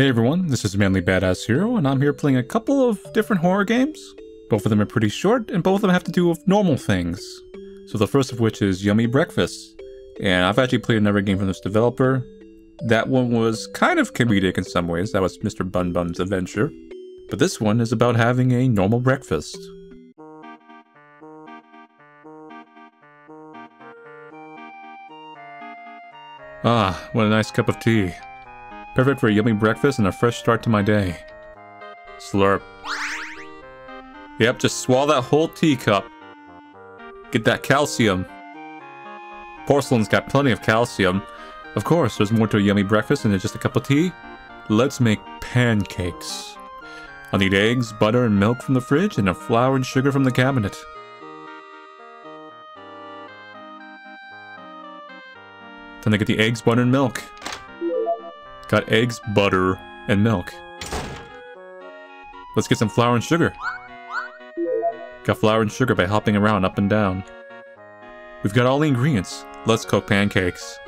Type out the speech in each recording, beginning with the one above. Hey everyone, this is Manly Badass Hero, and I'm here playing a couple of different horror games. Both of them are pretty short, and both of them have to do with normal things. So the first of which is Yummy Breakfast, and I've actually played another game from this developer. That one was kind of comedic in some ways, that was Mr. Bun Bun's Adventure. But this one is about having a normal breakfast. Ah, what a nice cup of tea. Perfect for a yummy breakfast and a fresh start to my day. Slurp. Yep, just swallow that whole teacup. Get that calcium. Porcelain's got plenty of calcium. Of course, there's more to a yummy breakfast than just a cup of tea. Let's make pancakes. I'll need eggs, butter, and milk from the fridge, and flour and sugar from the cabinet. Time to get the eggs, butter, and milk. Got eggs, butter, and milk. Let's get some flour and sugar. Got flour and sugar by hopping around up and down. We've got all the ingredients. Let's cook pancakes.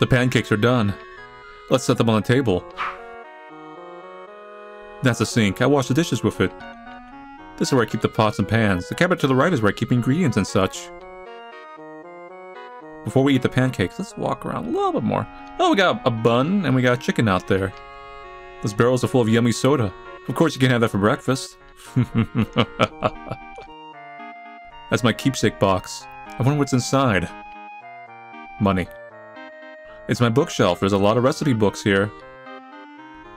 The pancakes are done. Let's set them on the table. That's the sink. I wash the dishes with it. This is where I keep the pots and pans. The cabinet to the right is where I keep ingredients and such. Before we eat the pancakes, let's walk around a little bit more. Oh, we got a bun and we got chicken out there. Those barrels are full of yummy soda. Of course you can have that for breakfast. That's my keepsake box. I wonder what's inside. Money. It's my bookshelf. There's a lot of recipe books here.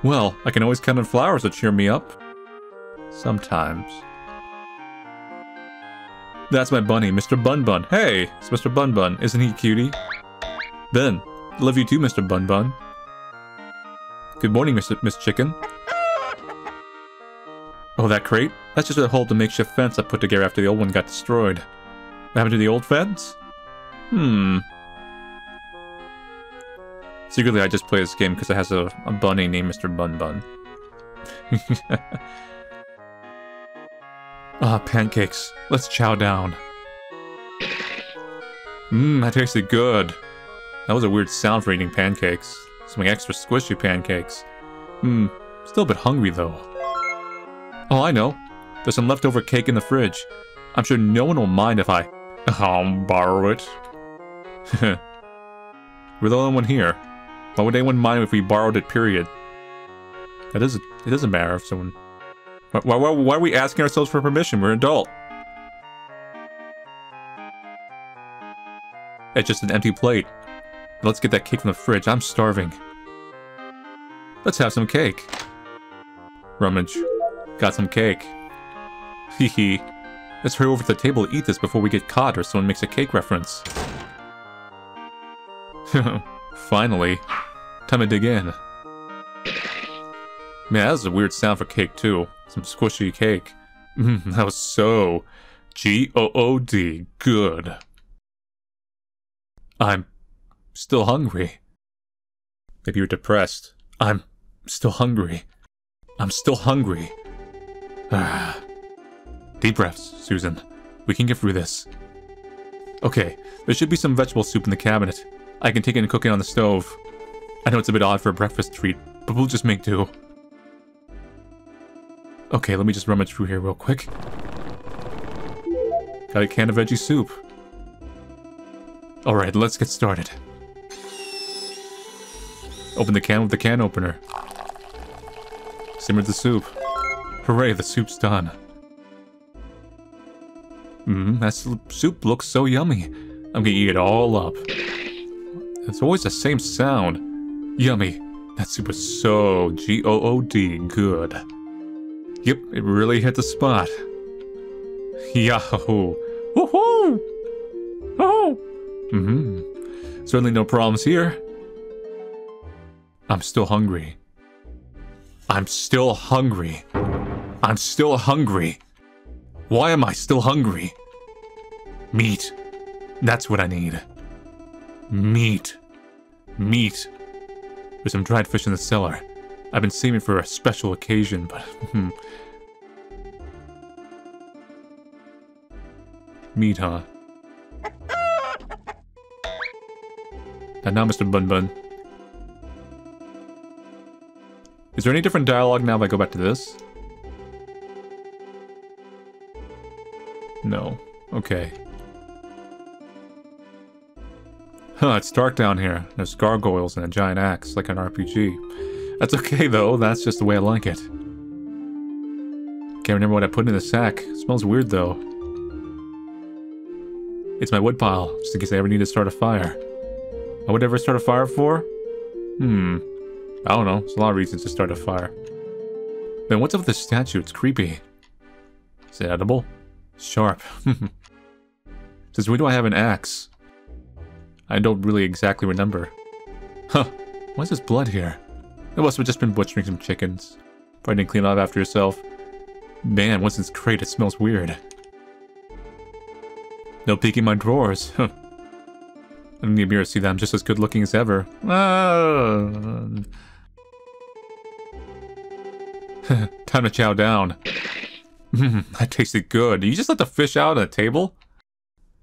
Well, I can always count on flowers to cheer me up. Sometimes. That's my bunny, Mr. Bun Bun. Hey, it's Mr. Bun Bun. Isn't he cutie? Ben, love you too, Mr. Bun Bun. Good morning, Miss Chicken. Oh, that crate? That's just a hole to makeshift fence I put together after the old one got destroyed. What happened to the old fence? Secretly, I just play this game because it has a bunny named Mr. Bun Bun. Ah, pancakes. Let's chow down. That tasted good. That was a weird sound for eating pancakes. Some extra squishy pancakes. Still a bit hungry though. Oh, I know. There's some leftover cake in the fridge. I'm sure no one will mind if I'll borrow it. We're the only one here. Why would anyone mind if we borrowed it, period? It doesn't matter if someone... Why are we asking ourselves for permission? We're an adult. It's just an empty plate. Let's get that cake from the fridge. I'm starving. Let's have some cake. Rummage. Got some cake. Hehe. Let's hurry over to the table to eat this before we get caught or someone makes a cake reference. Finally. Time to dig in. Man, that was a weird sound for cake, too. Some squishy cake. That was so... G-O-O-D. Good. I'm still hungry. Maybe you're depressed. I'm still hungry. I'm still hungry. Deep breaths, Susan. We can get through this. Okay, there should be some vegetable soup in the cabinet. I can take it and cook it on the stove. I know it's a bit odd for a breakfast treat, but we'll just make do. Okay, let me just rummage through here real quick. Got a can of veggie soup. Alright, let's get started. Open the can with the can opener. Simmer the soup. Hooray, the soup's done. That soup looks so yummy. I'm gonna eat it all up. It's always the same sound. Yummy. That soup was so G-O-O-D good. Yep, it really hit the spot. Yahoo! Woohoo! Oh! Certainly no problems here. I'm still hungry. I'm still hungry. I'm still hungry. Why am I still hungry? Meat. That's what I need. Meat. Meat. There's some dried fish in the cellar. I've been saving for a special occasion, but... Meat, huh? And now Mr. Bun Bun. Is there any different dialogue now if I go back to this? No. Okay. Huh, it's dark down here. There's gargoyles and a giant axe, like an RPG. That's okay though, that's just the way I like it. Can't remember what I put in the sack. It smells weird though. It's my woodpile, just in case I ever need to start a fire. I would ever start a fire for? I don't know, there's a lot of reasons to start a fire. Man, what's up with this statue? It's creepy. Is it edible? Sharp. Since when do I have an axe? I don't really exactly remember. Huh, why is this blood here? It must have just been butchering some chickens. Probably didn't clean up after yourself. Man, what's in this crate? It smells weird. No peeking my drawers. Huh. I don't need a mirror to see that I'm just as good looking as ever. Time to chow down. That tasted good. You just let the fish out on the table?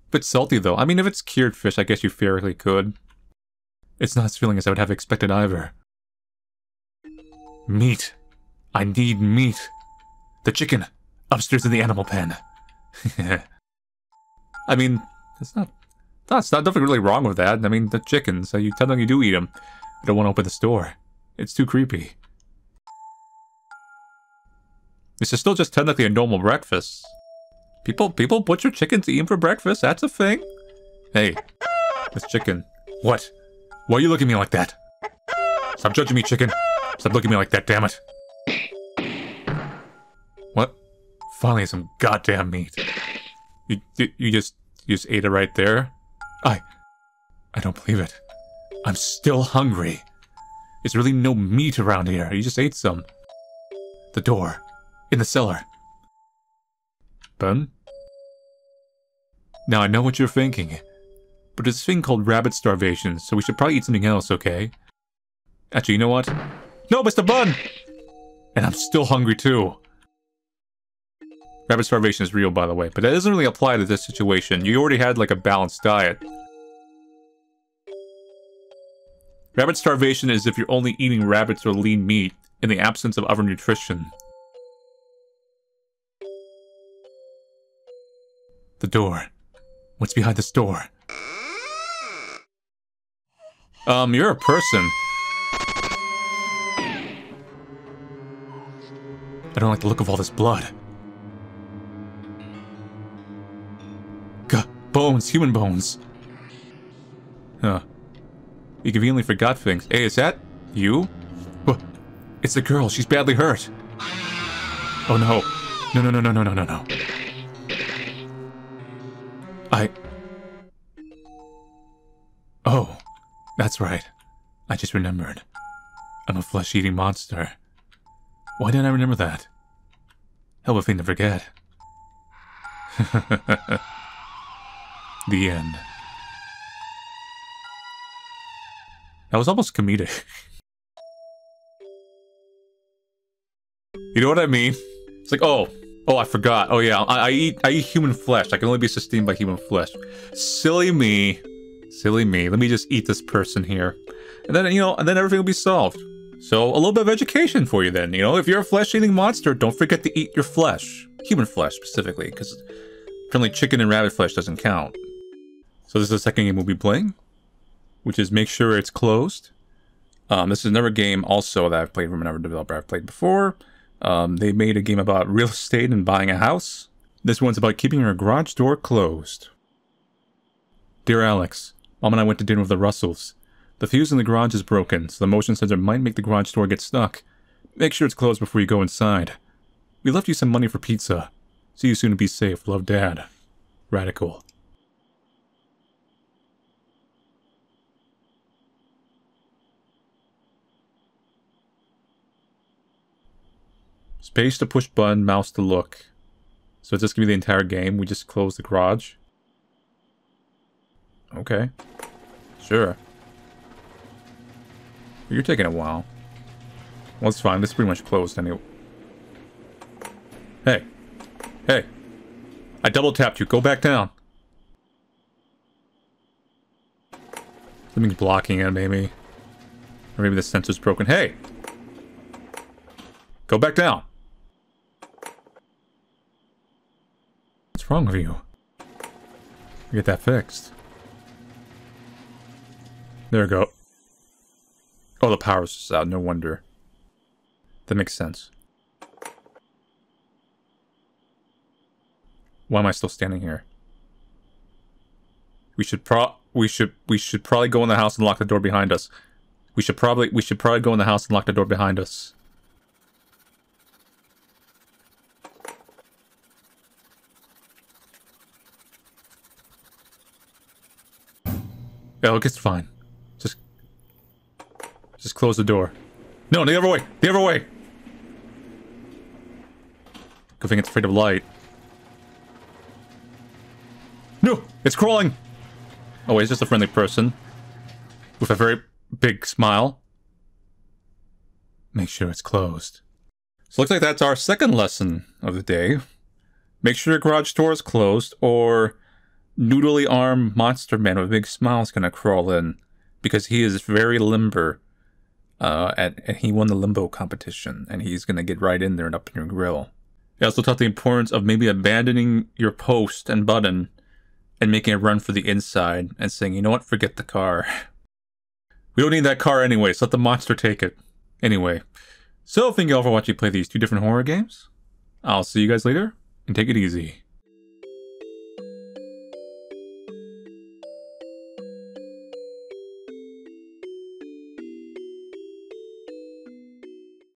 A bit salty though. I mean, if it's cured fish, I guess you theoretically could. It's not as filling as I would have expected either. Meat. I need meat. The chicken. Upstairs in the animal pen. I mean, there's nothing really wrong with that. I mean, the chickens, so you tell them you do eat them. I don't want to open the store. It's too creepy. This is still just technically a normal breakfast. People butcher chickens to eat them for breakfast, that's a thing. Hey, this chicken. What? Why are you looking at me like that? Stop judging me, chicken. Stop looking at me like that, damn it. What? Finally some goddamn meat. You just ate it right there? I don't believe it. I'm still hungry. There's really no meat around here. You just ate some. The door. In the cellar. Bun? Now I know what you're thinking. But there's this thing called rabbit starvation, so we should probably eat something else, okay? Actually, you know what? No, Mr. Bun! And I'm still hungry too. Rabbit starvation is real, by the way, but that doesn't really apply to this situation. You already had, like, a balanced diet. Rabbit starvation is if you're only eating rabbits or lean meat in the absence of other nutrition. The door. What's behind this door? You're a person. I don't like the look of all this blood. Bones, human bones. Huh. You conveniently forgot things. Hey, is that you? What? It's a girl. She's badly hurt. Oh no. No. Oh. That's right. I just remembered. I'm a flesh-eating monster. Why didn't I remember that? Hell of a thing to forget. The end. That was almost comedic. You know what I mean? It's like, oh, I forgot. Oh yeah, I eat human flesh. I can only be sustained by human flesh. Silly me. Silly me. Let me just eat this person here. And then, you know, and then everything will be solved. So, a little bit of education for you then, you know? If you're a flesh-eating monster, don't forget to eat your flesh. Human flesh, specifically, because apparently chicken and rabbit flesh doesn't count. So this is the second game we'll be playing, which is Make Sure It's Closed. This is another game also that I've played from another developer I've played before. They made a game about real estate and buying a house. This one's about keeping your garage door closed. Dear Alex, Mom and I went to dinner with the Russells. The fuse in the garage is broken, so the motion sensor might make the garage door get stuck. Make sure it's closed before you go inside. We left you some money for pizza. See you soon and be safe. Love, Dad. Radical. Space to push button, mouse to look. So is this going to be the entire game? We just close the garage? Okay. Sure. You're taking a while. Well, it's fine. This is pretty much closed anyway. Hey. Hey. I double tapped you. Go back down. Something's blocking it, maybe. Or maybe the sensor's broken. Hey! Go back down! What's wrong with you? Get that fixed. There we go. Oh, the power's just out, no wonder. That makes sense. Why am I still standing here? We should probably go in the house and lock the door behind us. We should probably go in the house and lock the door behind us. Oh, it's fine. Just close the door. No, the other way! The other way! Good thing it's afraid of light. No! It's crawling! Oh, wait, it's just a friendly person. With a very big smile. Make sure it's closed. So it looks like that's our second lesson of the day. Make sure your garage door is closed, or noodly armed monster man with a big smile is gonna crawl in. Because he is very limber. And he won the limbo competition. And he's gonna get right in there and up in your grill. It also taught the importance of maybe abandoning your post and button and making a run for the inside and saying, you know what, forget the car. We don't need that car anyway, so let the monster take it. Anyway, so thank you all for watching me play these two different horror games. I'll see you guys later, and take it easy.